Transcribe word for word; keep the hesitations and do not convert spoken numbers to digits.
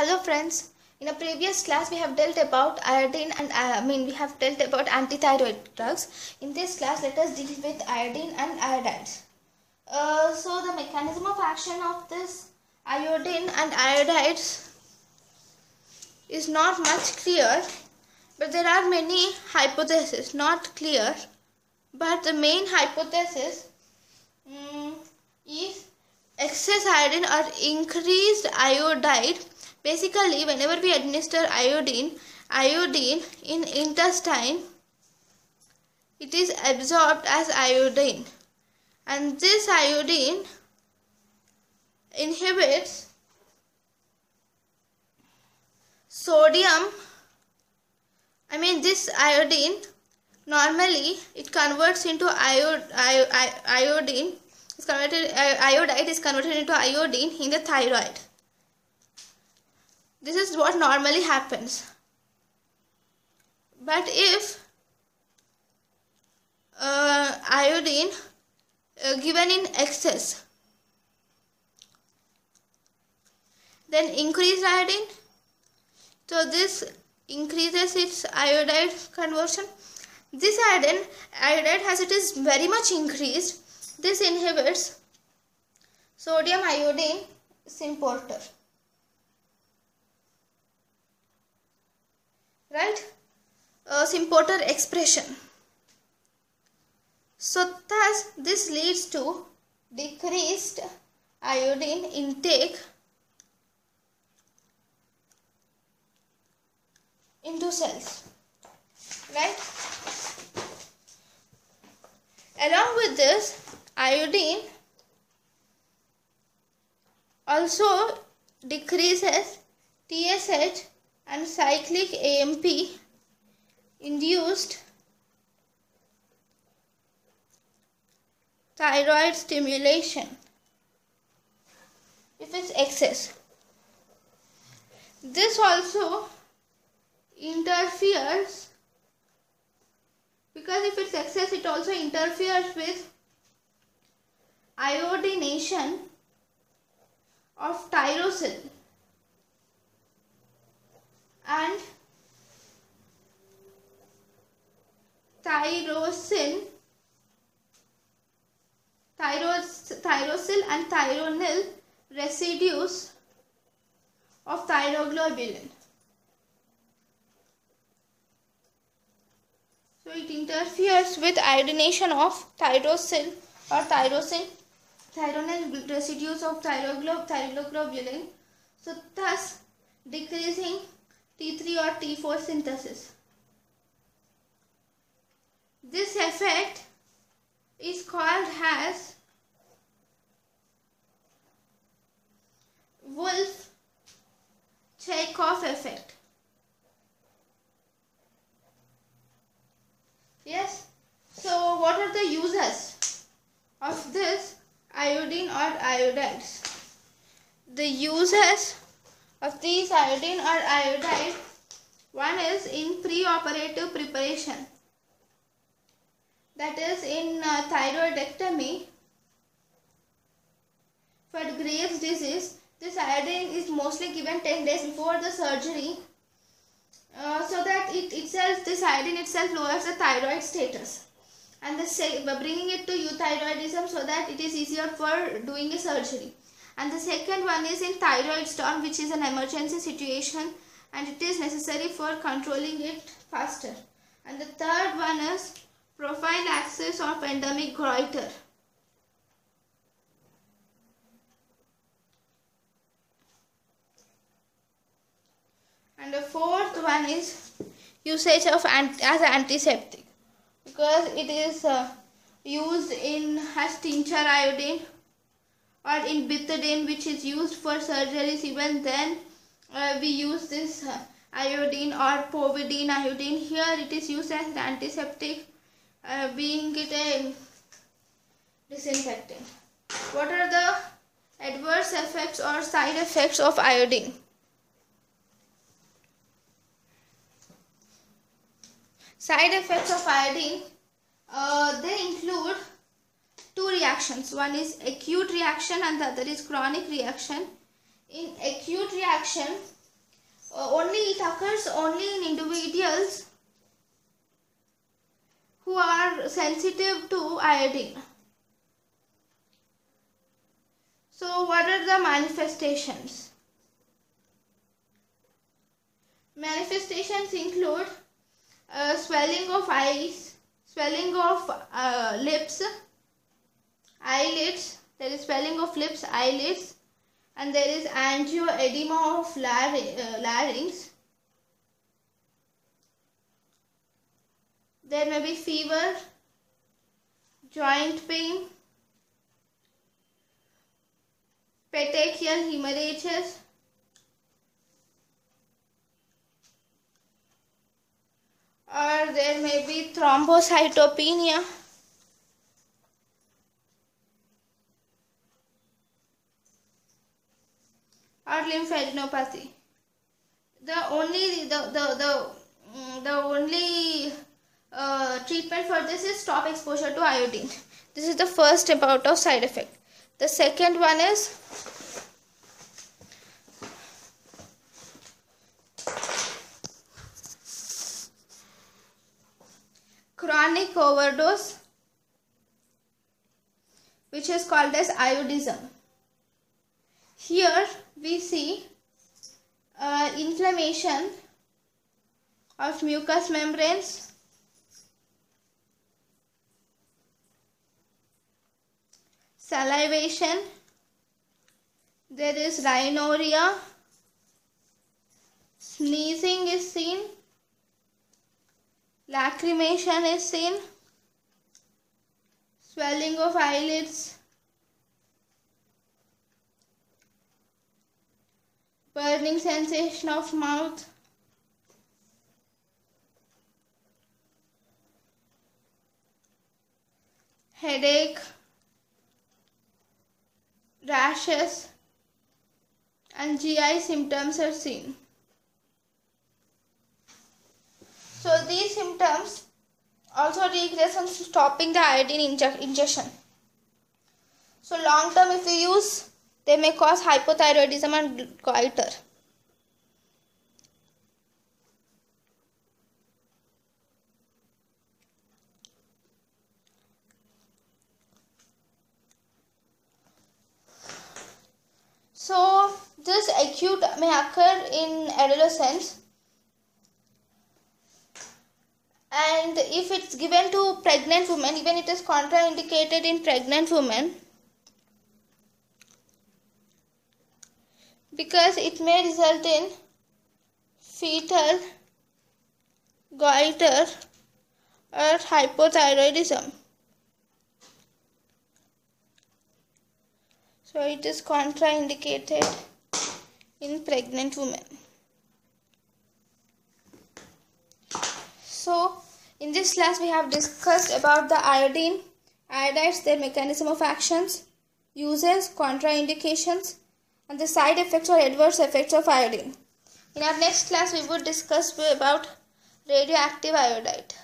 Hello friends, in a previous class we have dealt about iodine and uh, I mean we have dealt about antithyroid drugs. In this class let us deal with iodine and iodides. Uh, so the mechanism of action of this iodine and iodides is not much clear, but there are many hypotheses, not clear, but the main hypothesis um, is excess iodine or increased iodide. Basically, whenever we administer iodine, iodine in intestine, it is absorbed as iodine. And this iodine inhibits sodium. I mean this iodine, normally it converts into iod, iod, iodine, is converted, iodide is converted into iodine in the thyroid. This is what normally happens. But if uh, iodine uh, given in excess, then increased iodine, so this increases its iodide conversion. This iodine, iodide as it is very much increased, this inhibits sodium iodine importer. Right, uh, symporter expression. So thus this leads to decreased iodine intake into cells. Right. Along with this, iodine also decreases T S H and cyclic A M P induced thyroid stimulation if it's excess. This also interferes, because if it's excess it also interferes with iodination of tyrosine and tyrosine, thyros, thyrosyl and thyronyl residues of thyroglobulin. So it interferes with iodination of thyrosyl or tyrosine, thyronyl residues of thyroglob, thyroglobulin. So thus decreasing T three or T four synthesis. This effect is called as Wolff-Chaikoff effect. Yes. So what are the uses of this iodine or iodides? The uses of these iodine or iodide, one is in preoperative preparation, that is in uh, thyroidectomy for Graves' disease. This iodine is mostly given ten days before the surgery, uh, so that it itself, this iodine itself lowers the thyroid status and the, bringing it to euthyroidism, so that it is easier for doing a surgery. And the second one is in thyroid storm, which is an emergency situation and it is necessary for controlling it faster. And the third one is prophylaxis of endemic goiter. And the fourth one is usage of anti as antiseptic, because it is uh, used in as tincture iodine, or in Betadine, which is used for surgeries. Even then uh, we use this uh, iodine or povidine iodine. Here it is used as an antiseptic, uh, being it a disinfectant. What are the adverse effects or side effects of iodine? Side effects of iodine, uh, they include two reactions. One is acute reaction and the other is chronic reaction. In acute reaction, uh, only it occurs only in individuals who are sensitive to iodine. So what are the manifestations? Manifestations include uh, swelling of eyes, swelling of uh, lips, eyelids, there is swelling of lips, eyelids, and there is angioedema of larynx. There may be fever, joint pain, petechial hemorrhages, or there may be thrombocytopenia. Or lymphadenopathy. The only the the the the only uh, treatment for this is stop exposure to iodine. This is the first step out of side effect. The second one is chronic overdose, which is called as iodism. Here we see uh, inflammation of mucous membranes, salivation, there is rhinorrhea, sneezing is seen, lacrimation is seen, swelling of eyelids, burning sensation of mouth, headache, rashes, and G I symptoms are seen. So these symptoms also regress on stopping the iodine inje- injection. So long term, if you use, they may cause hypothyroidism and goiter. So this acute may occur in adolescence, and if it's given to pregnant women, even it is contraindicated in pregnant women, because it may result in fetal goiter or hypothyroidism. So it is contraindicated in pregnant women. So in this class we have discussed about the iodine, iodides, their mechanism of actions, uses, contraindications, and the side effects or adverse effects of iodine. In our next class, we would discuss about radioactive iodide.